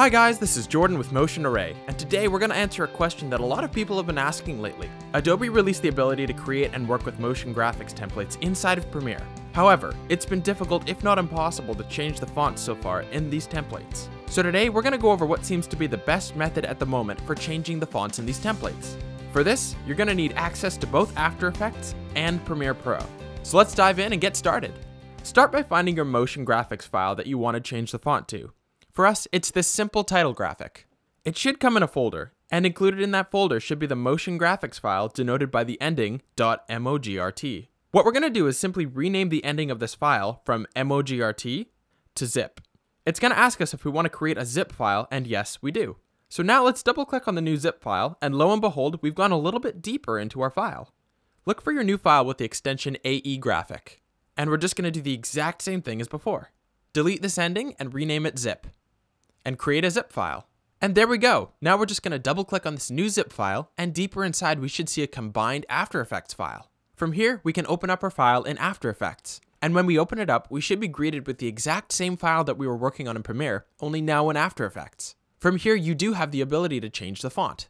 Hi guys, this is Jordan with Motion Array, and today we're going to answer a question that a lot of people have been asking lately. Adobe released the ability to create and work with motion graphics templates inside of Premiere. However, it's been difficult, if not impossible, to change the fonts so far in these templates. So today we're going to go over what seems to be the best method at the moment for changing the fonts in these templates. For this, you're going to need access to both After Effects and Premiere Pro. So let's dive in and get started. Start by finding your motion graphics file that you want to change the font to. For us, it's this simple title graphic. It should come in a folder, and included in that folder should be the motion graphics file denoted by the ending .mogrt. What we're going to do is simply rename the ending of this file from mogrt to zip. It's going to ask us if we want to create a zip file, and yes, we do. So now let's double click on the new zip file, and lo and behold, we've gone a little bit deeper into our file. Look for your new file with the extension AE graphic, and we're just going to do the exact same thing as before. Delete this ending and rename it zip, and create a zip file. And there we go. Now we're just going to double click on this new zip file, and deeper inside we should see a combined After Effects file. From here, we can open up our file in After Effects. And when we open it up, we should be greeted with the exact same file that we were working on in Premiere, only now in After Effects. From here, you do have the ability to change the font.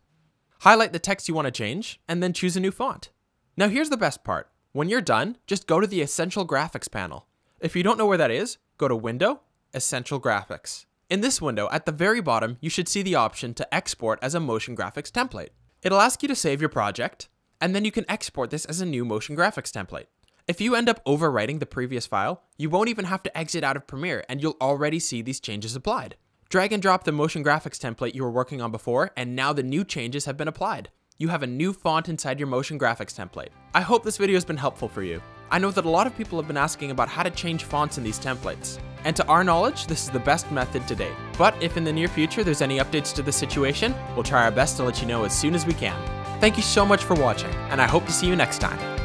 Highlight the text you want to change, and then choose a new font. Now here's the best part. When you're done, just go to the Essential Graphics panel. If you don't know where that is, go to Window, Essential Graphics. In this window, at the very bottom, you should see the option to export as a motion graphics template. It'll ask you to save your project, and then you can export this as a new motion graphics template. If you end up overwriting the previous file, you won't even have to exit out of Premiere, and you'll already see these changes applied. Drag and drop the motion graphics template you were working on before, and now the new changes have been applied. You have a new font inside your motion graphics template. I hope this video has been helpful for you. I know that a lot of people have been asking about how to change fonts in these templates. And to our knowledge, this is the best method to date. But if in the near future there's any updates to the situation, we'll try our best to let you know as soon as we can. Thank you so much for watching, and I hope to see you next time.